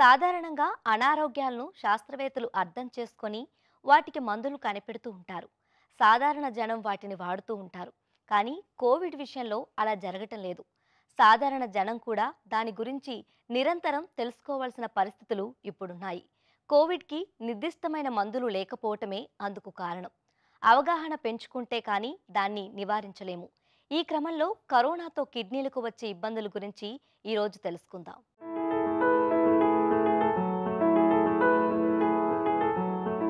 సాధారణంగా అనారోగ్యాలను శాస్త్రవేత్తలు అర్థం చేసుకొని వాటికి మందులు కనిపెడుతూ ఉంటారు. సాధారణ జనం వాటిని వాడుతూ ఉంటారు. కానీ కోవిడ్ విషయంలో అలా జరగటం లేదు. సాధారణ జనం కూడా దాని గురించి నిరంతరం తెలుసుకోవాల్సిన పరిస్థితులు ఇప్పుడు ఉన్నాయి. కోవిడ్ కి నిర్దిష్టమైన మందులు లేకపోవటమే అందుకు కారణం. అవగాహన పెంచుకుంటే కానీ దాన్ని నివారించలేము. ఈ క్రమంలో కరోనాతో కిడ్నీలకు వచ్చే ఇబ్బందుల గురించి ఈ రోజు తెలుసుకుందాం.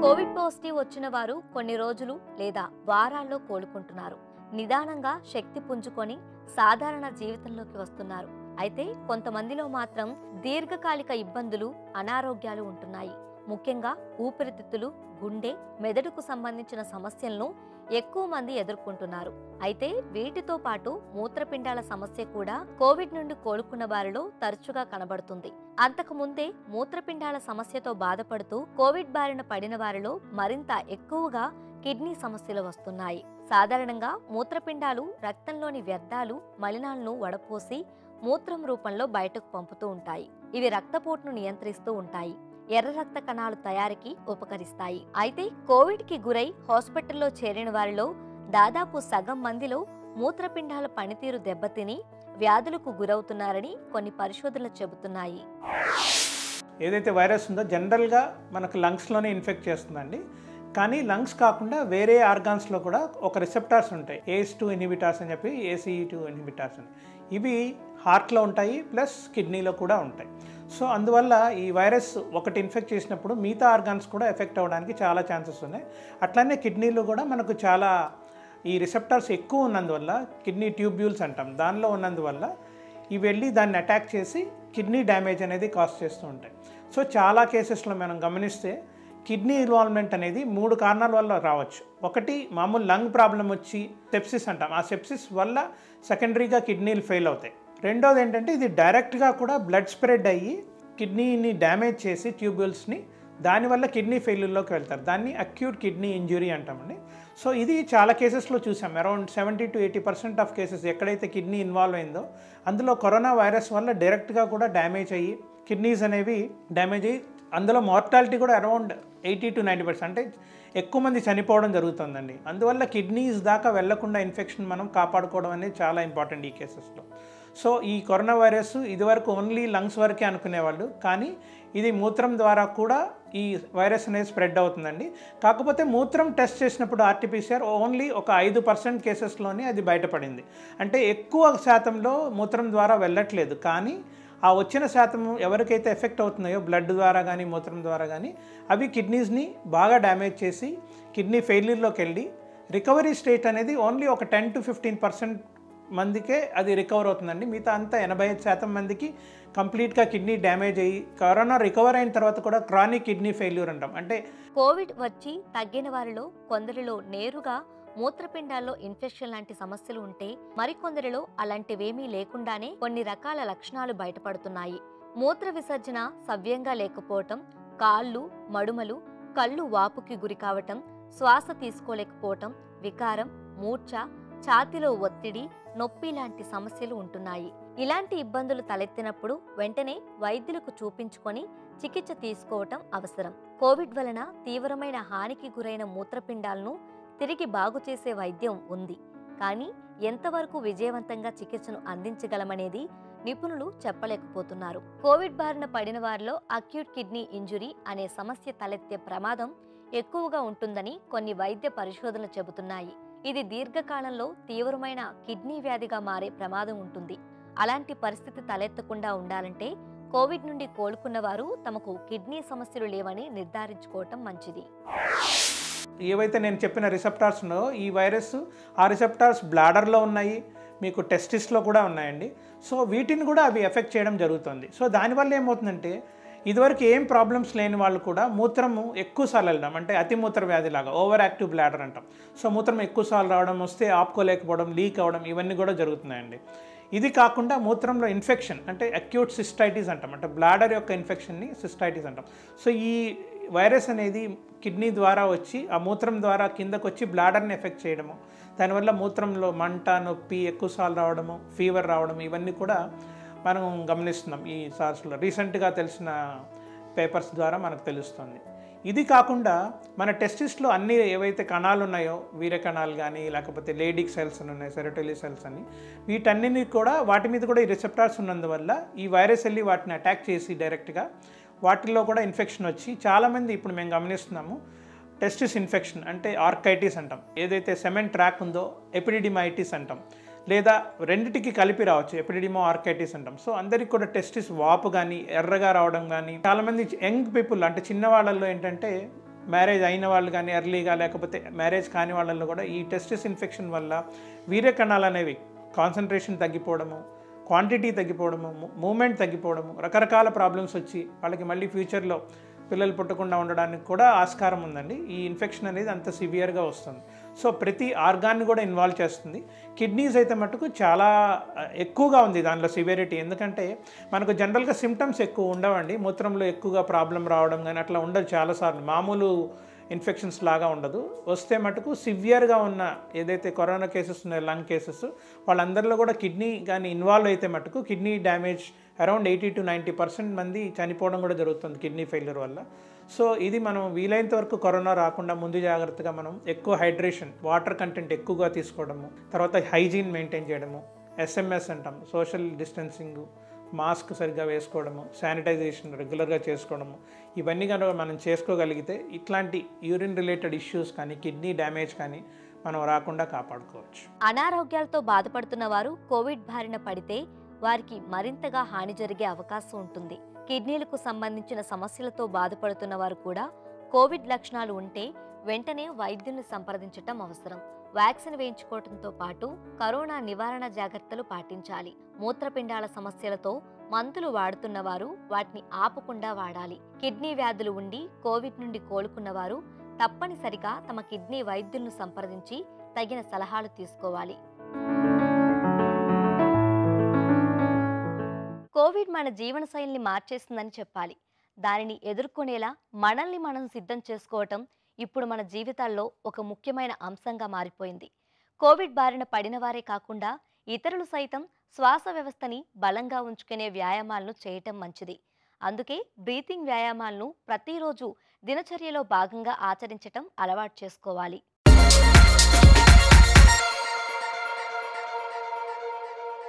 కోవిడ్ పాజిటివ్ వచ్చిన వారు కొన్ని రోజులు లేదా వారాల్లో కోలుకుంటున్నారు. నిదానంగా శక్తి పుంజుకొని సాధారణ జీవితంలోకి వస్తున్నారు. అయితే కొంతమందిలో మాత్రం దీర్ఘకాలిక ఇబ్బందులు, అనారోగ్యాలు ఉంటున్నాయి. ముఖ్యంగా ఊపిరితిత్తులు, గుండె, మెదడుకు సంబంధించిన సమస్యలను ఎక్కువ మంది ఎదుర్కొంటున్నారు. అయితే వీటితో పాటు మూత్రపిండాల సమస్య కూడా కోవిడ్ నుండి కోలుకున్న వారిలో తరచుగా కనబడుతుంది. అంతకు ముందే మూత్రపిండాల సమస్యతో బాధపడుతూ కోవిడ్ బారిన పడిన వారిలో మరింత ఎక్కువగా కిడ్నీ సమస్యలు వస్తున్నాయి. సాధారణంగా మూత్రపిండాలు రక్తంలోని వ్యర్థాలు, మలినాలను వడపోసి మూత్రం రూపంలో బయటకు పంపుతూ ఉంటాయి. ఇవి రక్తపోటును నియంత్రిస్తూ ఉంటాయి, ఎర్ర రక్త కణాలు తయారీకి ఉపకరిస్తాయి. అయితే కోవిడ్ కి గురై హాస్పిటల్లో చేరిన వారిలో దాదాపు సగం మందిలో మూత్రపిండాల పనితీరు దెబ్బతిని వ్యాధులకు గురవుతున్నారని కొన్ని పరిశోధనలు చెబుతున్నాయి. ఏదైతే వైరస్ ఉందో జనరల్గా మనకు లంగ్స్లోనే ఇన్ఫెక్ట్ చేస్తుందండి. కానీ లంగ్స్ కాకుండా వేరే ఆర్గాన్స్లో కూడా ఒక రిసెప్టార్స్ ఉంటాయి. ACE2 ఇన్హిబిటార్స్ అని చెప్పి ACE2 ఇన్హిబిటార్స్ అని, ఇవి హార్ట్లో ఉంటాయి, ప్లస్ కిడ్నీలో కూడా ఉంటాయి. సో అందువల్ల ఈ వైరస్ ఒకటి ఇన్ఫెక్ట్ చేసినప్పుడు మిగతా ఆర్గాన్స్ కూడా ఎఫెక్ట్ అవ్వడానికి చాలా ఛాన్సెస్ ఉన్నాయి. అట్లానే కిడ్నీలో కూడా మనకు చాలా ఈ రిసెప్టార్స్ ఎక్కువ ఉన్నందువల్ల, కిడ్నీ ట్యూబ్యూల్స్ అంటాం, దానిలో ఉన్నందువల్ల ఇవి వెళ్ళి దాన్ని అటాక్ చేసి కిడ్నీ డ్యామేజ్ అనేది కాజ్ చేస్తూ ఉంటాయి. సో చాలా కేసెస్లో మనం గమనిస్తే కిడ్నీ ఇన్వాల్వ్మెంట్ అనేది 3 కారణాల వల్ల రావచ్చు. ఒకటి మామూలు లంగ్ ప్రాబ్లం వచ్చి సెప్సిస్ అంటాం, ఆ సెప్సిస్ వల్ల సెకండరీగా కిడ్నీలు ఫెయిల్ అవుతాయి. రెండోది ఏంటంటే ఇది డైరెక్ట్గా కూడా బ్లడ్ స్ప్రెడ్ అయ్యి కిడ్నీని డ్యామేజ్ చేసి ట్యూబ్యూల్స్ని, దానివల్ల కిడ్నీ ఫెయిల్యూర్లోకి వెళ్తారు. దాన్ని అక్యూట్ కిడ్నీ ఇంజురీ అంటామండి. సో ఇది చాలా కేసెస్లో చూసాం. అరౌండ్ 70 to 80% ఆఫ్ కేసెస్ ఎక్కడైతే కిడ్నీ ఇన్వాల్వ్ అయిందో అందులో కరోనా వైరస్ వల్ల డైరెక్ట్గా కూడా డ్యామేజ్ అయ్యి కిడ్నీస్ అనేవి డ్యామేజ్ అయ్యి, అందులో మార్టాలిటీ కూడా అరౌండ్ 80 to 90%, అంటే ఎక్కువ మంది చనిపోవడం జరుగుతుందండి. అందువల్ల కిడ్నీస్ దాకా వెళ్లకుండా ఇన్ఫెక్షన్ మనం కాపాడుకోవడం అనేది చాలా ఇంపార్టెంట్ ఈ కేసెస్లో. సో ఈ కరోనా వైరస్ ఇదివరకు ఓన్లీ లంగ్స్ వరకే అనుకునేవాళ్ళు, కానీ ఇది మూత్రం ద్వారా కూడా ఈ వైరస్ అనేది స్ప్రెడ్ అవుతుందండి. కాకపోతే మూత్రం టెస్ట్ చేసినప్పుడు RT PCR ఓన్లీ ఒక 5% కేసెస్లోనే అది బయటపడింది. అంటే ఎక్కువ శాతంలో మూత్రం ద్వారా వెళ్ళట్లేదు, కానీ ఆ వచ్చిన శాతం ఎవరికైతే ఎఫెక్ట్ అవుతున్నాయో బ్లడ్ ద్వారా కానీ మూత్రం ద్వారా కానీ అవి కిడ్నీస్ని బాగా డ్యామేజ్ చేసి కిడ్నీ ఫెయిల్యూర్లోకి వెళ్ళి రికవరీ స్టేట్ అనేది ఓన్లీ ఒక 10 to 15% మందికే అది రికవర్ అవుతుందండి. మిగతా అంతా 85% మందికి కంప్లీట్గా కిడ్నీ డ్యామేజ్ అయ్యి కరోనా రికవర్ అయిన తర్వాత కూడా క్రానిక్ కిడ్నీ ఫెయిల్యూర్ అంటాం. అంటే కోవిడ్ వచ్చి తగ్గిన వారిలో కొందరిలో నేరుగా మూత్రపిండాల్లో ఇన్ఫెక్షన్ లాంటి సమస్యలు ఉంటే, మరికొందరిలో అలాంటివేమీ లేకుండానే కొన్ని రకాల లక్షణాలు బయటపడుతున్నాయి. మూత్ర విసర్జన సవ్యంగా లేకపోవటం, కాళ్ళు, మడుమలు, కళ్ళు వాపుకి గురి కావటం, శ్వాస తీసుకోలేకపోవటం, వికారం, మూర్ఛ, ఛాతీలో ఒత్తిడి, నొప్పి లాంటి సమస్యలు ఉంటున్నాయి. ఇలాంటి ఇబ్బందులు తలెత్తినప్పుడు వెంటనే వైద్యులకు చూపించుకొని చికిత్స తీసుకోవటం అవసరం. కోవిడ్ వలన తీవ్రమైన హానికి గురైన మూత్రపిండాలను తిరిగి బాగు చేసే వైద్యం ఉంది, కానీ ఎంతవరకు విజయవంతంగా చికిత్సను అందించగలమనేది నిపుణులు చెప్పలేకపోతున్నారు. కోవిడ్ బారిన పడిన వారిలో అక్యూట్ కిడ్నీ ఇంజురీ అనే సమస్య తలెత్తే ప్రమాదం ఎక్కువగా ఉంటుందని కొన్ని వైద్య పరిశోధనలు చెబుతున్నాయి. ఇది దీర్ఘకాలంలో తీవ్రమైన కిడ్నీ వ్యాధిగా మారే ప్రమాదం ఉంటుంది. అలాంటి పరిస్థితి తలెత్తకుండా ఉండాలంటే కోవిడ్ నుండి కోలుకున్న వారు తమకు కిడ్నీ సమస్యలు లేవని నిర్ధారించుకోవటం మంచిది. ఏవైతే నేను చెప్పిన రిసెప్టార్స్ ఉన్నాయో ఈ వైరస్, ఆ రిసెప్టార్స్ బ్లాడర్లో ఉన్నాయి, మీకు టెస్టిస్లో కూడా ఉన్నాయండి. సో వీటిని కూడా అవి ఎఫెక్ట్ చేయడం జరుగుతుంది. సో దానివల్ల ఏమవుతుందంటే ఇదివరకు ఏం ప్రాబ్లమ్స్ లేని వాళ్ళు కూడా మూత్రము ఎక్కువసార్లు వెళ్ళడం, అంటే అతిమూత్ర వ్యాధి లాగా ఓవర్ యాక్టివ్ బ్లాడర్ అంటాం. సో మూత్రం ఎక్కువసార్లు రావడం, వస్తే ఆపుకోలేకపోవడం, లీక్ అవ్వడం, ఇవన్నీ కూడా జరుగుతున్నాయండి. ఇది కాకుండా మూత్రంలో ఇన్ఫెక్షన్, అంటే అక్యూట్ సిస్టైటిస్ అంటాం, అంటే బ్లాడర్ యొక్క ఇన్ఫెక్షన్ని సిస్టైటిస్ అంటాం. సో ఈ వైరస్ అనేది కిడ్నీ ద్వారా వచ్చి ఆ మూత్రం ద్వారా కిందకు వచ్చి బ్లాడర్ని ఎఫెక్ట్ చేయడము, దానివల్ల మూత్రంలో మంట, నొప్పి, ఎక్కువసార్లు రావడము, ఫీవర్ రావడం, ఇవన్నీ కూడా మనం గమనిస్తున్నాం. ఈ సార్స్లో రీసెంట్గా తెలిసిన పేపర్స్ ద్వారా మనకు తెలుస్తుంది. ఇది కాకుండా మన టెస్టిస్లో అన్ని ఏవైతే కణాలు ఉన్నాయో వీర కణాలు కానీ లేకపోతే లేడిక్ సెల్స్ ఉన్నాయి సెరోటోలి సెల్స్ అని వీటన్నిటిని కూడా వాటి మీద కూడా ఈ రిసెప్టార్స్ ఉన్నందువల్ల ఈ వైరస్ వెళ్ళి వాటిని అటాక్ చేసి డైరెక్ట్గా వాటిల్లో కూడా ఇన్ఫెక్షన్ వచ్చి చాలామంది ఇప్పుడు మేము గమనిస్తున్నాము టెస్టిస్ ఇన్ఫెక్షన్ అంటే ఆర్కైటిస్ అంటాం, ఏదైతే సెమెన్ ట్రాక్ ఉందో ఎపిడిడిమైటిస్ అంటాం, లేదా రెండిటికి కలిపి రావచ్చు ఎపిడిడిమో ఆర్కైటిస్ అంటాం. సో అందరికి కూడా టెస్టిస్ వాపు కానీ ఎర్రగా రావడం కానీ చాలామంది యంగ్ పీపుల్ అంటే చిన్న వాళ్ళల్లో ఏంటంటే మ్యారేజ్ అయిన వాళ్ళు కానీ ఎర్లీగా లేకపోతే మ్యారేజ్ కాని వాళ్ళల్లో కూడా ఈ టెస్టిస్ ఇన్ఫెక్షన్ వల్ల వీర్య కణాలు అనేవి కాన్సన్ట్రేషన్ తగ్గిపోవడము, క్వాంటిటీ తగ్గిపోవడము, మూమెంట్ తగ్గిపోవడము, రకరకాల ప్రాబ్లమ్స్ వచ్చి వాళ్ళకి మళ్ళీ ఫ్యూచర్లో పిల్లలు పుట్టకుండా ఉండడానికి కూడా ఆస్కారం ఉందండి. ఈ ఇన్ఫెక్షన్ అనేది అంత సివియర్గా వస్తుంది. సో ప్రతి ఆర్గాన్ని కూడా ఇన్వాల్వ్ చేస్తుంది. కిడ్నీస్ అయితే మటుకు చాలా ఎక్కువగా ఉంది దానిలో సివియరిటీ, ఎందుకంటే మనకు జనరల్గా సిమ్టమ్స్ ఎక్కువ ఉండవండి, మూత్రంలో ఎక్కువగా ప్రాబ్లం రావడం కానీ అట్లా ఉండదు, చాలాసార్లు మామూలు ఇన్ఫెక్షన్స్ లాగా ఉండదు. వస్తే మటుకు సివియర్గా ఉన్న ఏదైతే కరోనా కేసెస్ ఉన్నాయో లంగ్ కేసెస్ వాళ్ళందరిలో కూడా కిడ్నీ కానీ ఇన్వాల్వ్ అయితే మటుకు కిడ్నీ డ్యామేజ్ అరౌండ్ 80 to 90% మంది చనిపోవడం కూడా జరుగుతుంది కిడ్నీ ఫెయిల్యూర్ వల్ల. సో ఇది మనం వీలైనంత వరకు కరోనా రాకుండా ముందు జాగ్రత్తగా మనం ఎక్కువ హైడ్రేషన్, వాటర్ కంటెంట్ ఎక్కువగా తీసుకోవడము, తర్వాత హైజీన్ మెయింటైన్ చేయడము, SMS అంటాం, సోషల్ డిస్టెన్సింగ్, మాస్క్ సరిగ్గా వేసుకోవడము, శానిటైజేషన్ రెగ్యులర్గా చేసుకోవడము, ఇవన్నీ కనుక మనం చేసుకోగలిగితే ఇట్లాంటి యూరిన్ రిలేటెడ్ ఇష్యూస్ కానీ కిడ్నీ డ్యామేజ్ కానీ మనం రాకుండా కాపాడుకోవచ్చు. అనారోగ్యాలతో బాధపడుతున్న వారు కోవిడ్ బారిన పడితే వారికి మరింతగా హాని జరిగే అవకాశం ఉంటుంది. కిడ్నీలకు సంబంధించిన సమస్యలతో బాధపడుతున్న వారు కూడా కోవిడ్ లక్షణాలు ఉంటే వెంటనే వైద్యుల్ని సంప్రదించటం అవసరం. వ్యాక్సిన్ వేయించుకోవడంతో పాటు కరోనా నివారణ జాగ్రత్తలు పాటించాలి. మూత్రపిండాల సమస్యలతో మందులు వాడుతున్నవారు వాటిని ఆపకుండా వాడాలి. కిడ్నీ వ్యాధులు ఉండి కోవిడ్ నుండి కోలుకున్నవారు తప్పనిసరిగా తమ కిడ్నీ వైద్యులను సంప్రదించి తగిన సలహాలు తీసుకోవాలి. కోవిడ్ మన జీవన శైలిని మార్చేస్తుందని చెప్పాలి. దానిని ఎదుర్కొనేలా మనల్ని మనం సిద్ధం చేసుకోవటం ఇప్పుడు మన జీవితాల్లో ఒక ముఖ్యమైన అంశంగా మారిపోయింది. కోవిడ్ బారిన పడిన వారే కాకుండా ఇతరులు సైతం శ్వాస వ్యవస్థని బలంగా ఉంచుకునే వ్యాయామాలను చేయటం మంచిది. అందుకే బ్రీతింగ్ వ్యాయామాలను ప్రతిరోజు దినచర్యలో భాగంగా ఆచరించటం అలవాటు చేసుకోవాలి.